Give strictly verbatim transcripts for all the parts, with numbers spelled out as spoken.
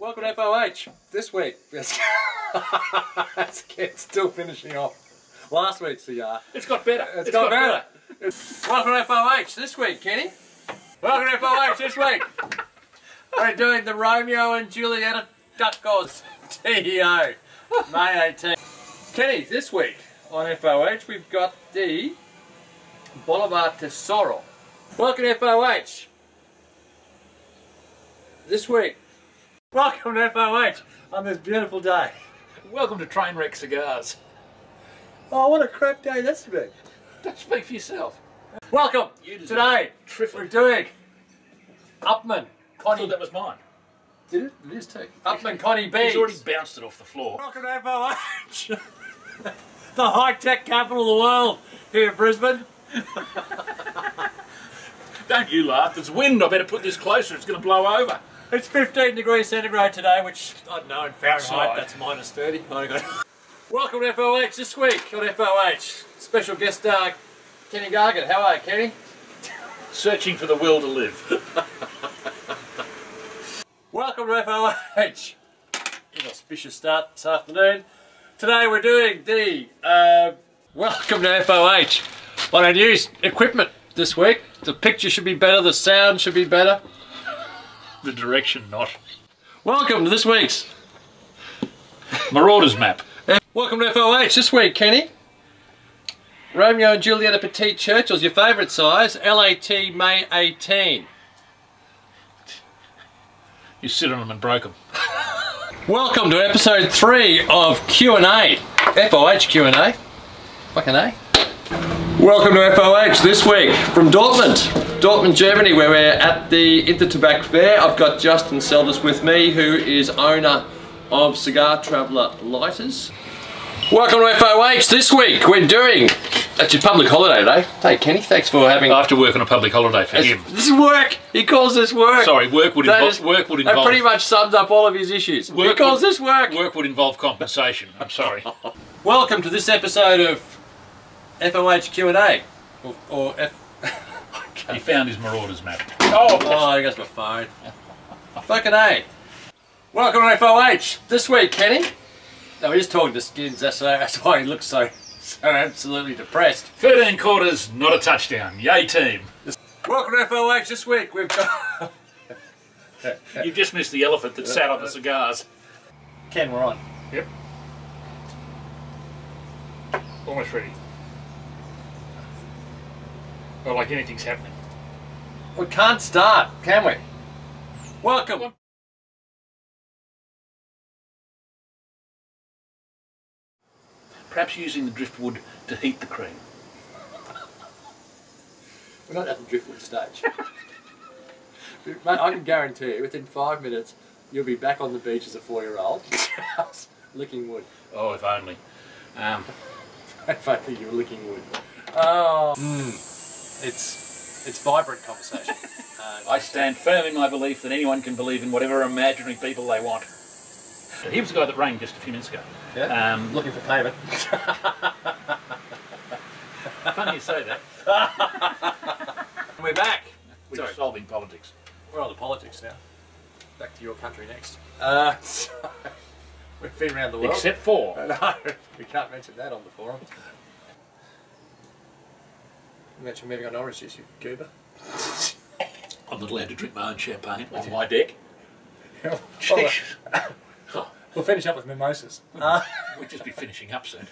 Welcome to F O H. This week, it's still finishing off last week's cigar. It's got better. It's, it's got, got better. better. Welcome to F O H this week, Kenny. Welcome to F O H this week. We're doing the Romeo and Julieta Duckos T E O May eighteenth. Kenny, this week on F O H we've got the Bolivar Tesoro. Welcome to F O H. This week. Welcome to F O H on this beautiful day. Welcome to Trainwreck Cigars. Oh, what a crap day that's been. Don't speak for yourself. Welcome. You Today, we're doing Upman, Connie. I thought that was mine. Did it? It is too. Upman, Connie B. He's already bounced it off the floor. Welcome to F O H. The high-tech capital of the world here in Brisbane. Don't you laugh. There's wind. I better put this closer. It's going to blow over. It's fifteen degrees centigrade today, which, I don't know, in Fahrenheit, Outside. That's minus thirty. Welcome to F O H this week on F O H. Special guest uh, Kenny Gargan. How are you, Kenny? Searching for the will to live. Welcome to F O H. An auspicious start this afternoon. Today we're doing the uh, Welcome to F O H on our new equipment this week. The picture should be better, the sound should be better. The direction not. Welcome to this week's Marauder's Map. Welcome to F O H this week, Kenny. Romeo and Julieta Petite Churchill's your favourite size, L A T May eighteenth. You sit on them and broke them. Welcome to episode three of Q and A, F O H Q and A. Fucking A. Welcome to F O H this week from Dortmund. Dortmund, Germany, where we're at the Intertabac Fair. I've got Justin Selvis with me, who is owner of Cigar Traveller Lighters. Welcome to F O H this week. We're doing, it's your public holiday today. Hey Kenny, thanks for having me. I have to work on a public holiday for it's, him. This is work. He calls this work. Sorry, work would involve, is, work would involve. That pretty much sums up all of his issues. Work he calls would, this work. Work would involve compensation, I'm sorry. Welcome to this episode of F O H Q and A, or, or F... He found his Marauder's Map. Oh, oh I guess my phone. Fucking A. Welcome to F O H. This week, Kenny. No, he's talking to Skins. That's, that's why he looks so, so absolutely depressed. thirteen quarters, not a touchdown. Yay, team. Welcome to F O H. This week, we've got... You've just missed the elephant that sat on the cigars. Ken, we're on. Yep. Almost ready. Well, like anything's happening. We can't start, can we? Welcome. Perhaps using the driftwood to heat the cream. We're not at the driftwood stage. Mate, I can guarantee you, within five minutes, you'll be back on the beach as a four-year-old, licking wood. Oh, if only. Um. If only you were licking wood. Oh. Mm. It's it's vibrant conversation. Uh, I stand firm in my belief that anyone can believe in whatever imaginary people they want. He was the guy that rang just a few minutes ago. Yeah, um, looking for payment. Funny you say that. We're back. We're Sorry. solving politics. We're on the politics now. Back to your country next. Uh, so we've been around the world. Except for. Oh, no, we can't mention that on the forum. Imagine moving on orange juice, you goober. I'm not allowed to drink my own champagne on my deck. We'll finish up with mimosas. Uh, we'll just be finishing up soon.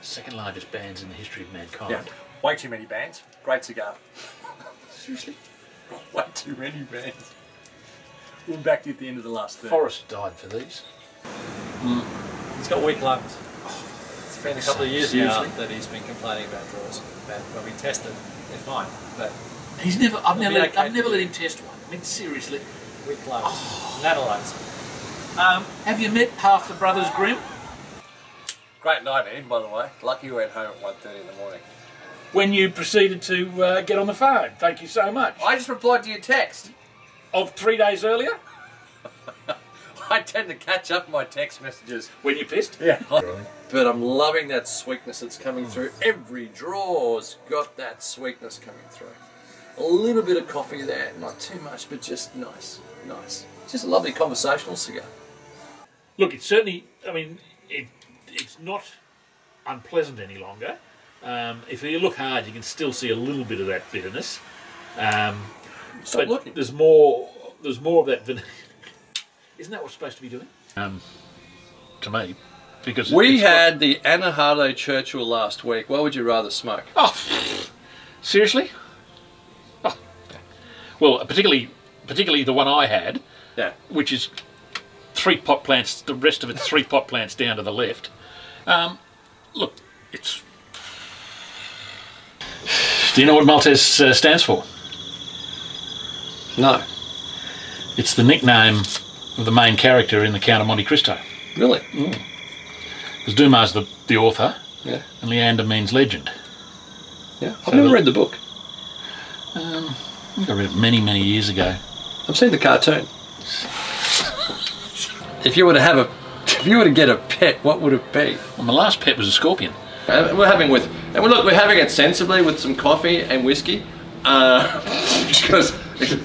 Second largest bands in the history of mankind. Yeah. Way too many bands. Great cigar. Seriously? Way too many bands. We're back to at the end of the last third. Forrest died for these. Mm. It's got weak lungs. It's been a couple of years now that he's been complaining about draws. But when we test them, they're fine. But he's never. I've never. Let, okay I've never let him test one. I mean, seriously. We close. Oh. That alone. Um, have you met half the Brothers Grimm? Great night in, by the way. Lucky you went home at one thirty in the morning. When you proceeded to uh, get on the phone. Thank you so much. I just replied to your text of three days earlier. I tend to catch up my text messages. When you're pissed? Yeah. But I'm loving that sweetness that's coming through. Every drawer's got that sweetness coming through. A little bit of coffee there, not too much, but just nice, nice. Just a lovely conversational cigar. Look, it's certainly, I mean, it, it's not unpleasant any longer. Um, if you look hard, you can still see a little bit of that bitterness. Um, but looking. there's more, there's more of that vanilla. Isn't that what we're supposed to be doing? Um, to me, because we had what... the Anahato Churchill last week. What would you rather smoke? Oh, seriously? Oh, well, particularly, particularly the one I had, yeah, which is three pot plants. The rest of it's three pot plants down to the left. Um, look, it's. Do you know what Maltese uh, stands for? No. It's the nickname of the main character in The Count of Monte Cristo. Really? Mm. Because Dumas the the author, yeah, and Leander means legend. Yeah, I've so never the, read the book. Um, I think I read it many, many years ago. I've seen the cartoon. If you were to have a, if you were to get a pet, what would it be? Well, my last pet was a scorpion. Uh, we're having with, and we look, we're having it sensibly with some coffee and whiskey, uh, because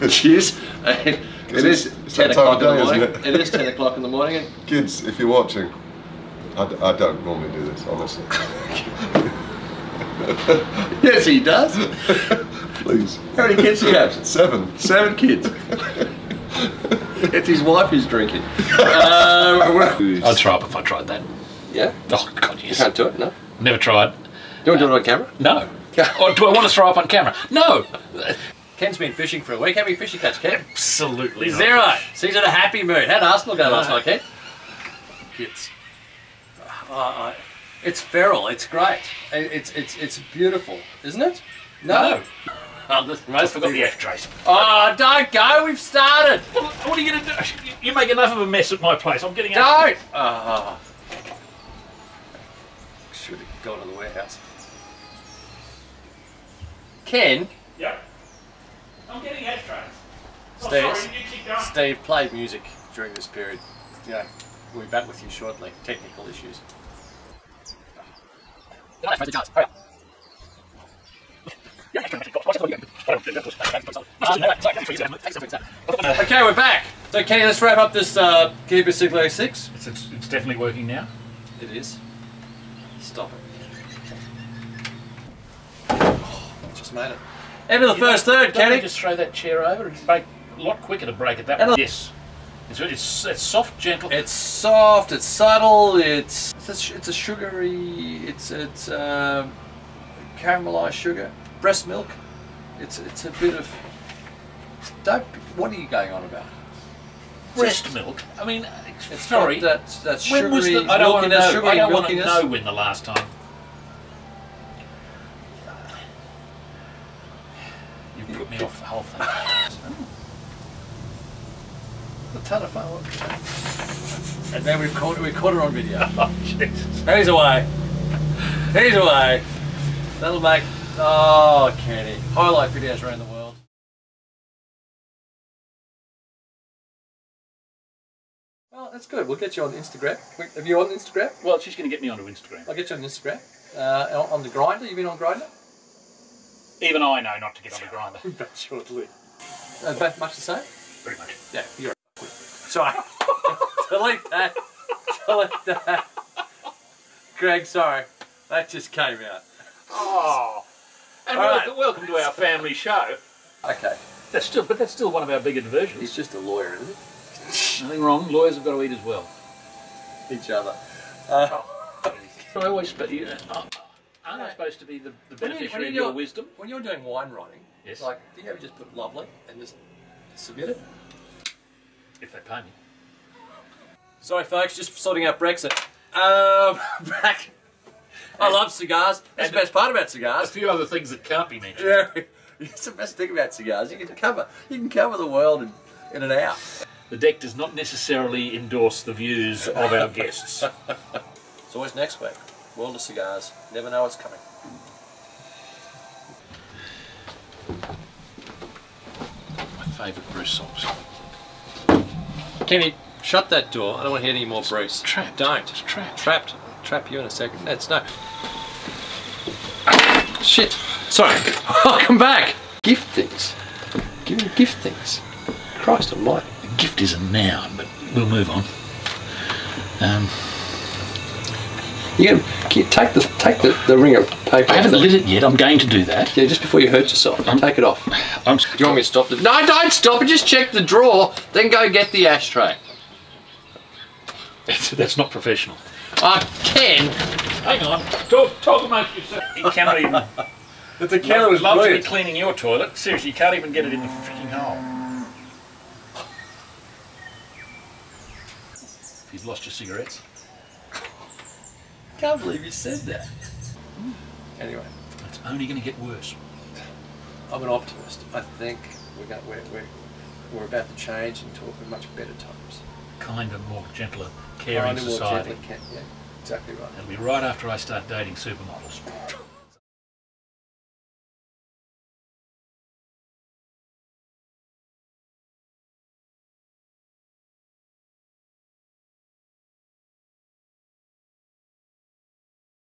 cheers. It is ten o'clock in the morning. It is ten o'clock in the morning. Kids, if you're watching, I, d I don't normally do this, honestly. Yes, he does. Please. How many kids do you have? Seven. Seven kids. It's his wife who's drinking. um, I'd throw up if I tried that. Yeah. Oh God, yes. You can't do it, no. Never tried. Do you want to do it on camera? No. Or do I want to throw up on camera? No. Ken's been fishing for a week. How many fish you catch, Ken? Absolutely not. Zero. So he's in a happy mood. How'd Arsenal go no. last night, Ken? It's, uh, uh, it's feral. It's great. It's it's it's beautiful, isn't it? No. no. Oh, this, I forgot the ashtrays. Oh, don't go. We've started. What, what are you going to do? You make enough of a mess at my place. I'm getting out. Don't. Oh. Should have gone to the warehouse. Ken? Yeah? I'm getting ashtrays. Oh, Steve, sorry, you keep going. Steve, play music during this period. Yeah, we'll be back with you shortly. Technical issues. Okay, we're back. So Kenny, let's wrap up this uh, Keeper Siglo X six. It's, it's, it's definitely working now. It is. Stop it. Just made it. End of the you first know, third, Kenny. Just throw that chair over and break a lot quicker to break it that way. Yes. It's, it's it's soft, gentle. It's soft. It's subtle. It's it's a, it's a sugary. It's it's um, caramelized sugar, breast milk. It's it's a bit of. Don't. What are you going on about? Breast just, milk. I mean, it's sorry. That, that sugary, when was the? I don't want to know. Sugary, I don't want to know when the last time. You put me off the whole thing. The telephone. And then we caught we caught her on video. Oh Jesus! And he's away. He's away. That'll make oh Kenny highlight videos around the world. That's good. We'll get you on Instagram. Have you on Instagram? Well, she's going to get me onto Instagram. I'll get you on Instagram. Uh, on the Grindr? You been on Grindr? Even I know not to get on the Grindr. But shortly. Uh, but much the same? Pretty much. Yeah, you're a sorry. Delete that. Delete that. Greg, sorry. That just came out. Oh. And welcome, right. welcome to our family show. Okay. That's still, but that's still one of our big diversions. He's just a lawyer, isn't he? Nothing wrong, lawyers have got to eat as well. Each other. Uh, I always, but you know, aren't I supposed to be the, the beneficiary of your wisdom? When you're doing wine writing, yes. Like, do you ever just put lovely and just submit it? If they pay me. Sorry folks, just sorting out Brexit. Um, back. I love cigars. That's and the best part about cigars. A few other things that can't be mentioned. Yeah, it's the best thing about cigars. You can cover, you can cover the world in, in an hour. The deck does not necessarily endorse the views of our guests. It's always next week. World of cigars. Never know what's coming. My favourite Bruce songs. Kenny, shut that door. I don't want to hear any more it's Bruce. Trapped. Don't. It's trapped. Trapped. Trap you in a second. That's no. Shit. Sorry. Welcome back. Gift things. Give, gift things. Christ almighty. A gift is a noun, but we'll move on. Um, you can take the take the, the ring of paper. I haven't lit it yet. I'm going to do that. Yeah, just before you hurt yourself. I'm, take it off. I'm, do you want me to stop the? No, don't stop it. Just check the drawer, then go get the ashtray. That's, that's not professional. I can. Hang on. Talk, talk amongst yourself. You cannot even. But the camera was loves to be cleaning your toilet. Seriously, you can't even get it in the freaking hole. You've lost your cigarettes. Can't believe you said that. Anyway, it's only going to get worse. I'm an optimist. I think we're going, we're, we're we're about to change and talk in much better times. Kinder, more gentler, caring society. Kinder, more gentler, yeah, exactly right. It'll be right after I start dating supermodels.